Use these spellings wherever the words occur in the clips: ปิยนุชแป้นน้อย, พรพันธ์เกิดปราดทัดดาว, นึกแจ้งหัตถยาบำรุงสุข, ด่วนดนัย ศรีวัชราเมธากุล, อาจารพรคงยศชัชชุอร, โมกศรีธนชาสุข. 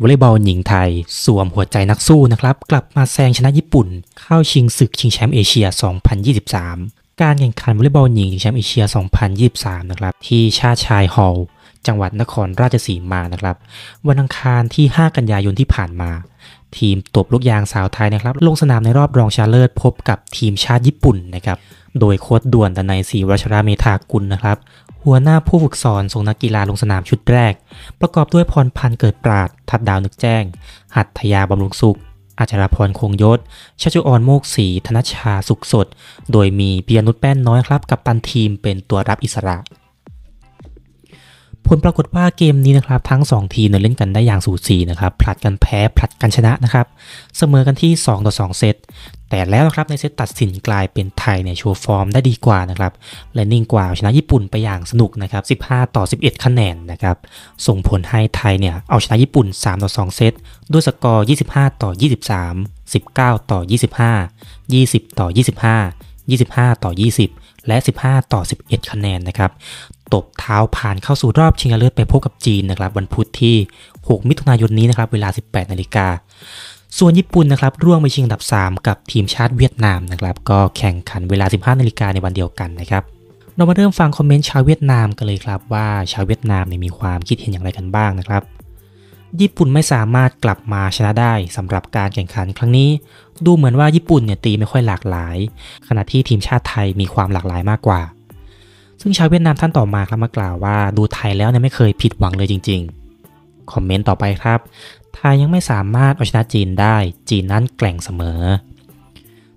วอลเลย์บอลหญิงไทยสวมหัวใจนักสู้นะครับกลับมาแซงชนะญี่ปุ่นเข้าชิงศึกชิงแชมป์เอเชีย 2023 การแข่งขันวอลเลย์บอลหญิงชิงแชมป์เอเชีย 2023 นะครับที่ชาติชายฮอลล์จังหวัดนครราชสีมานะครับวันอังคารที่5กันยายนที่ผ่านมาทีมตบลูกยางสาวไทยนะครับลงสนามในรอบรองชนะเลิศพบกับทีมชาติญี่ปุ่นนะครับโดยโค้ชด่วนดนัย ศรีวัชราเมธากุลนะครับหัวหน้าผู้ฝึกสอนส่งนักกีฬาลงสนามชุดแรกประกอบด้วยพรพันธ์เกิดปราดทัดดาวนึกแจ้งหัตถยาบำรุงสุขอาจารพรคงยศชัชชุอรโมกศรีธนชาสุขสดโดยมีปิยนุชแป้นน้อยครับกัปตันทีมเป็นตัวรับอิสระผลปรากฏว่าเกมนี้นะครับทั้ง2ทีมเล่นกันได้อย่างสูสีนะครับผลัดกันแพ้ผลัดกันชนะนะครับเสมอกันที่2-2เซตแต่แล้วนะครับในเซตตัดสินกลายเป็นไทยเนี่ยโชว์ฟอร์มได้ดีกว่านะครับและนิ่งกว่าชนะญี่ปุ่นไปอย่างสนุกนะครับ15-11 คะแนนนะครับส่งผลให้ไทยเนี่ยเอาชนะญี่ปุ่น3-2 เซตด้วยสกอร์25-23 19-25 20-2525-20 และ 15-11 คะแนนนะครับตบเท้าผ่านเข้าสู่รอบชิงชนะเลิศไปพบกับจีนนะครับวันพุธที่6มิถุนายนนี้นะครับเวลา 18 นาฬิกาส่วนญี่ปุ่นนะครับร่วงไปชิงอันดับ3กับทีมชาติเวียดนามนะครับก็แข่งขันเวลา 15 นาฬิกาในวันเดียวกันนะครับเรามาเริ่มฟังคอมเมนต์ชาวเวียดนามกันเลยครับว่าชาวเวียดนามมีความคิดเห็นอย่างไรกันบ้างนะครับญี่ปุ่นไม่สามารถกลับมาชนะได้สำหรับการแข่งขันครั้งนี้ดูเหมือนว่าญี่ปุ่นตีไม่ค่อยหลากหลายขณะที่ทีมชาติไทยมีความหลากหลายมากกว่าซึ่งชาวเวียดนามท่านต่อมาครับมากล่าวว่าดูไทยแล้วไม่เคยผิดหวังเลยจริงๆคอมเมนต์ต่อไปครับไทยยังไม่สามารถเอาชนะจีนได้จีนนั้นแกร่งเสมอ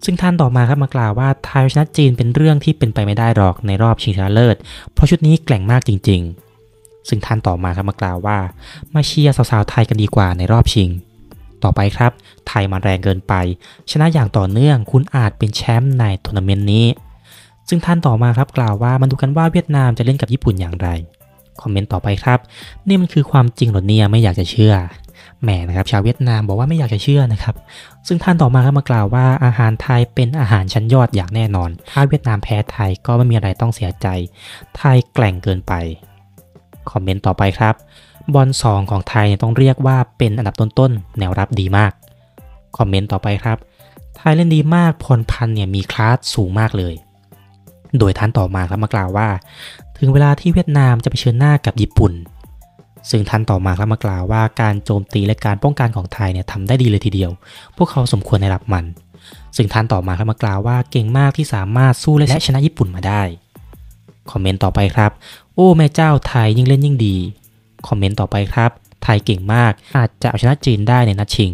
ซึ่งท่านต่อมาครับมากล่าวว่าไทยเอาชนะจีนเป็นเรื่องที่เป็นไปไม่ได้หรอกในรอบชิงชนะเลิศเพราะชุดนี้แกร่งมากจริงๆซึ่งท่านต่อมาครับมากล่าวว่ามาเชียร์สาวๆไทยกันดีกว่าในรอบชิงต่อไปครับไทยมาแรงเกินไปชนะอย่างต่อเนื่องคุณอาจเป็นแชมป์ในทัวร์นาเมนต์นี้ซึ่งท่านต่อมาครับกล่าวว่ามันดูกันว่าเวียดนามจะเล่นกับญี่ปุ่นอย่างไรคอมเมนต์ต่อไปครับนี่มันคือความจริงหรอเนี่ยไม่อยากจะเชื่อแหมนะครับชาวเวียดนามบอกว่าไม่อยากจะเชื่อนะครับซึ่งท่านต่อมาครับมากล่าวว่าอาหารไทยเป็นอาหารชั้นยอดอย่างแน่นอนถ้าเวียดนามแพ้ไทยก็ไม่มีอะไรต้องเสียใจไทยแกร่งเกินไปคอมเมนต์ต่อไปครับบอล2ของไทยต้องเรียกว่าเป็นอันดับต้นๆแนวรับดีมากคอมเมนต์ต่อไปครับไทยเล่นดีมากพรพันธ์มีคลาสสูงมากเลยโดยท่านต่อมาครับมากล่าวว่าถึงเวลาที่เวียดนามจะไปเผชิญหน้ากับญี่ปุ่นซึ่งท่านต่อมาครับมากล่าวว่าการโจมตีและการป้องกันของไทยทำได้ดีเลยทีเดียวพวกเขาสมควรได้รับมันซึ่งท่านต่อมาครับมากล่าวว่าเก่งมากที่สามารถสู้และชนะญี่ปุ่นมาได้คอมเมนต์ต่อไปครับโอ้แม่เจ้าไทยยิ่งเล่นยิ่งดีคอมเมนต์ต่อไปครับไทยเก่งมากอาจจะเอาชนะจีนได้ในนัดชิง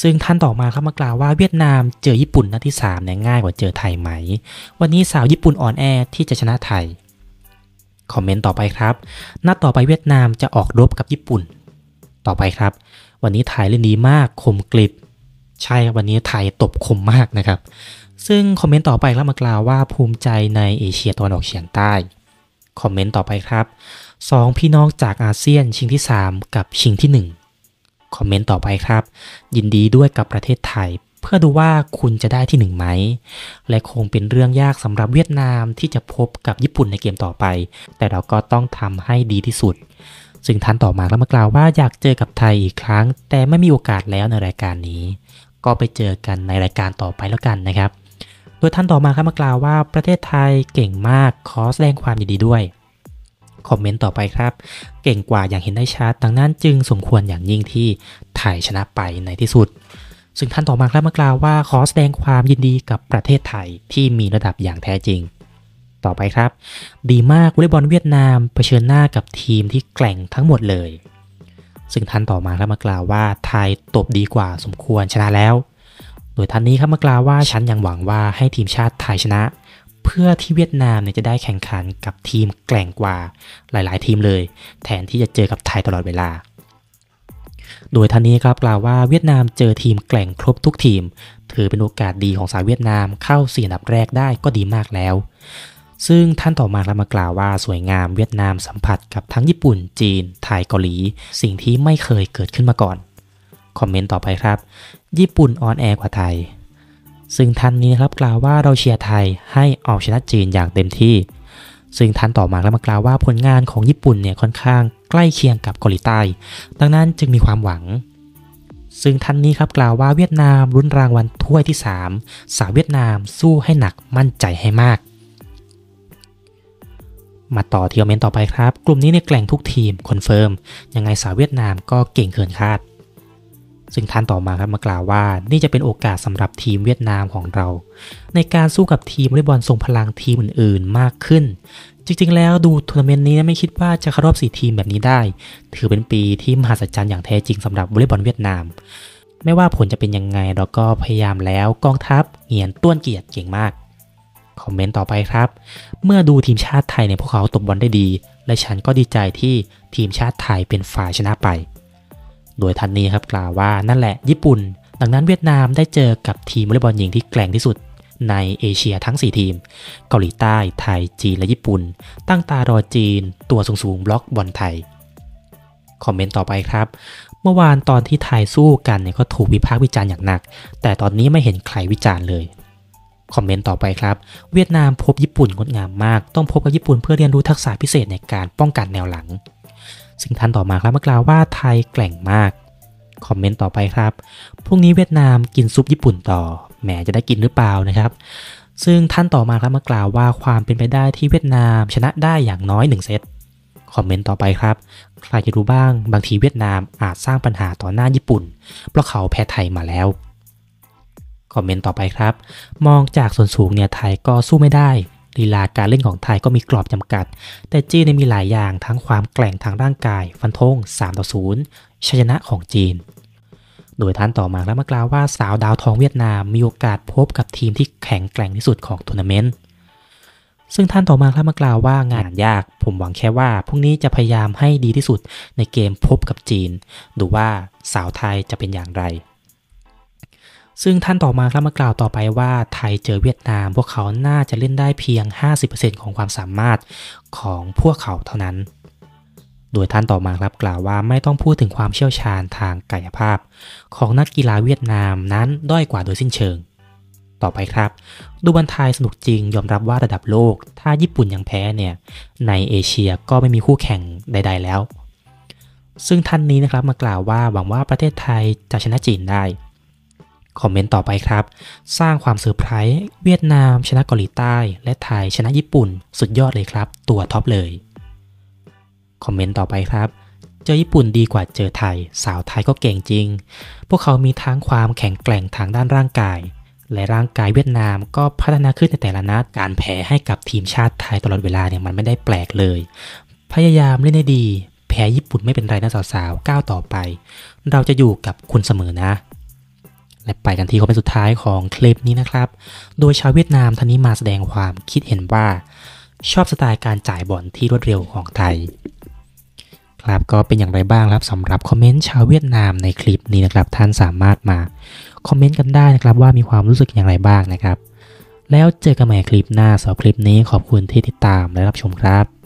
ซึ่งท่านต่อมาครับมากล่าวว่าเวียดนามเจอญี่ปุ่นนัดที่3ง่ายกว่าเจอไทยไหมวันนี้สาวญี่ปุ่นอ่อนแอที่จะชนะไทยคอมเมนต์ต่อไปครับนัดต่อไปเวียดนามจะออกรบกับญี่ปุ่นต่อไปครับวันนี้ไทยเล่นดีมากคมกริบใช่วันนี้ไทยตบคมมากนะครับซึ่งคอมเมนต์ต่อไปครับมากล่าวว่าภูมิใจในเอเชียตะวันออกเฉียงใต้คอมเมนต์ต่อไปครับ2พี่น้องจากอาเซียนชิงที่3กับชิงที่1คอมเมนต์ต่อไปครับยินดีด้วยกับประเทศไทยเพื่อดูว่าคุณจะได้ที่1ไหมและคงเป็นเรื่องยากสำหรับเวียดนามที่จะพบกับญี่ปุ่นในเกมต่อไปแต่เราก็ต้องทำให้ดีที่สุดซึ่งท่านต่อมาแล้วมากล่าวว่าอยากเจอกับไทยอีกครั้งแต่ไม่มีโอกาสแล้วในรายการนี้ก็ไปเจอกันในรายการต่อไปแล้วกันนะครับโดยท่านต่อมาครับมากล่าวว่าประเทศไทยเก่งมากขอแสดงความยินดีด้วยคอมเมนต์ต่อไปครับเก่งกว่าอย่างเห็นได้ชัดดังนั้นจึงสมควรอย่างยิ่งที่ไทยชนะไปในที่สุดซึ่งท่านต่อมาครับมากล่าวว่าขอแสดงความยินดีกับประเทศไทยที่มีระดับอย่างแท้จริงต่อไปครับดีมากวอลเลย์บอลเวียดนามเผชิญหน้ากับทีมที่แกร่งทั้งหมดเลยซึ่งท่านต่อมาครับมากล่าวว่าไทยตบดีกว่าสมควรชนะแล้วโดยท่านนี้ครับมากล่าวว่าฉันยังหวังว่าให้ทีมชาติไทยชนะเพื่อที่เวียดนามจะได้แข่งขันกับทีมแกร่งกว่าหลายๆทีมเลยแทนที่จะเจอกับไทยตลอดเวลาโดยท่านนี้ครับกล่าวว่าเวียดนามเจอทีมแกร่งครบทุกทีมถือเป็นโอกาสดีของสาวเวียดนามเข้า4อันดับแรกได้ก็ดีมากแล้วซึ่งท่านต่อมาครับมากล่าวว่าสวยงามเวียดนามสัมผัสกับทั้งญี่ปุ่นจีนไทยเกาหลีสิ่งที่ไม่เคยเกิดขึ้นมาก่อนคอมเมนต์ต่อไปครับญี่ปุ่นอ่อนแอกว่าไทยซึ่งท่านนี้นะครับกล่าวว่าเราเชียร์ไทยให้เอาชนะจีนอย่างเต็มที่ ซึ่งท่านต่อมาแล้วมากล่าวว่าผลงานของญี่ปุ่นเนี่ยค่อนข้างใกล้เคียงกับเกาหลีใต้ดังนั้นจึงมีความหวังซึ่งท่านนี้ครับกล่าวว่าเวียดนามลุ้นรางวัลถ้วยที่3สาวเวียดนามสู้ให้หนักมั่นใจให้มากมาต่อที่คอมเมนต์ต่อไปครับกลุ่มนี้ในแกล่งทุกทีมคอนเฟิร์มยังไงสาวเวียดนามก็เก่งเกินคาดซึ่งท่านต่อมาครับมากล่าวว่านี่จะเป็นโอกาสสำหรับทีมเวียดนามของเราในการสู้กับทีมวอลเลย์บอลทรงพลังทีมอื่นๆมากขึ้นจริงๆแล้วดูทัวร์นาเมนต์นี้ไม่คิดว่าจะเข้ารอบ4ทีมแบบนี้ได้ถือเป็นปีที่มหัศจรรย์อย่างแท้จริงสำหรับวอลเลย์บอลเวียดนามไม่ว่าผลจะเป็นยังไงเราก็พยายามแล้วกองทัพเงียนต้วนเกียรติเก่งมากคอมเมนต์ต่อไปครับเมื่อดูทีมชาติไทยในพวกเขาตบบอลได้ดีและฉันก็ดีใจที่ทีมชาติไทยเป็นฝ่ายชนะไปโดยท่านนี้ครับกล่าวว่านั่นแหละญี่ปุ่นดังนั้นเวียดนามได้เจอกับทีมวอลเลย์บอลหญิงที่แกร่งที่สุดในเอเชียทั้ง4ทีมเกาหลีใต้ไทยจีนและญี่ปุ่นตั้งตารอจีนตัวสูงบล็อกบอลไทยคอมเมนต์ต่อไปครับเมื่อวานตอนที่ไทยสู้กันเนี่ยก็ถูกวิพากษ์วิจารณ์อย่างหนักแต่ตอนนี้ไม่เห็นใครวิจารณ์เลยคอมเมนต์ต่อไปครับเวียดนามพบญี่ปุ่นงดงามมากต้องพบกับญี่ปุ่นเพื่อเรียนรู้ทักษะพิเศษในการป้องกันแนวหลังซึ่งท่านต่อมาครับมากล่าวว่าไทยแกร่งมากคอมเมนต์ต่อไปครับพรุ่งนี้เวียดนามกินซุปญี่ปุ่นต่อแหมจะได้กินหรือเปล่านะครับซึ่งท่านต่อมาครับมากล่าวว่าความเป็นไปได้ที่เวียดนามชนะได้อย่างน้อย1เซตคอมเมนต์ต่อไปครับใครจะรู้บ้างบางทีเวียดนามอาจสร้างปัญหาต่อหน้าญี่ปุ่นเพราะเขาแพ้ไทยมาแล้วคอมเมนต์ต่อไปครับมองจากส่วนสูงเนี่ยไทยก็สู้ไม่ได้ลีลาการเล่นของไทยก็มีกรอบจำกัดแต่จีนมีหลายอย่างทั้งความแกร่งทางร่างกายฟันธง3-0ชัยชนะของจีนโดยท่านต่อมาแล้วมากล่าวว่าสาวดาวทองเวียดนามมีโอกาสพบกับทีมที่แข็งแกร่งที่สุดของทัวร์นาเมนต์ซึ่งท่านต่อมาแล้วมากล่าวว่างานยากผมหวังแค่ว่าพรุ่งนี้จะพยายามให้ดีที่สุดในเกมพบกับจีนดูว่าสาวไทยจะเป็นอย่างไรซึ่งท่านต่อมาครับมากล่าวต่อไปว่าไทยเจอเวียดนามพวกเขาน่าจะเล่นได้เพียง 50% ของความสามารถของพวกเขาเท่านั้นโดยท่านต่อมาครับกล่าวว่าไม่ต้องพูดถึงความเชี่ยวชาญทางกายภาพของนักกีฬาเวียดนามนั้นด้อยกว่าโดยสิ้นเชิงต่อไปครับดูบอลไทยสนุกจริงยอมรับว่าระดับโลกถ้าญี่ปุ่นยังแพ้เนี่ยในเอเชียก็ไม่มีคู่แข่งใดๆแล้วซึ่งท่านนี้นะครับมากล่าวว่าหวังว่าประเทศไทยจะชนะจีนได้คอมเมนต์ต่อไปครับสร้างความเซอร์ไพรส์เวียดนามชนะเกาหลีใต้และไทยชนะญี่ปุ่นสุดยอดเลยครับตัวท็อปเลยคอมเมนต์ต่อไปครับเจอญี่ปุ่นดีกว่าเจอไทยสาวไทยก็เก่งจริงพวกเขามีทั้งความแข็งแกร่งทางด้านร่างกายและร่างกายเวียดนามก็พัฒนาขึ้นในแต่ละนัดการแพ้ให้กับทีมชาติไทยตลอดเวลาเนี่ยมันไม่ได้แปลกเลยพยายามเล่นให้ดีแพ้ญี่ปุ่นไม่เป็นไรนะสาวๆก้าวต่อไปเราจะอยู่กับคุณเสมอนะและไปกันที่คอมเมนต์สุดท้ายของคลิปนี้นะครับโดยชาวเวียดนามท่านนี้มาแสดงความคิดเห็นว่าชอบสไตล์การจ่ายบอลที่รวดเร็วของไทยครับก็เป็นอย่างไรบ้างครับสำหรับคอมเมนต์ชาวเวียดนามในคลิปนี้นะครับท่านสามารถมาคอมเมนต์กันได้นะครับว่ามีความรู้สึกอย่างไรบ้างนะครับแล้วเจอกันใหม่คลิปหน้าสำหรับคลิปนี้ขอบคุณที่ติดตามและรับชมครับ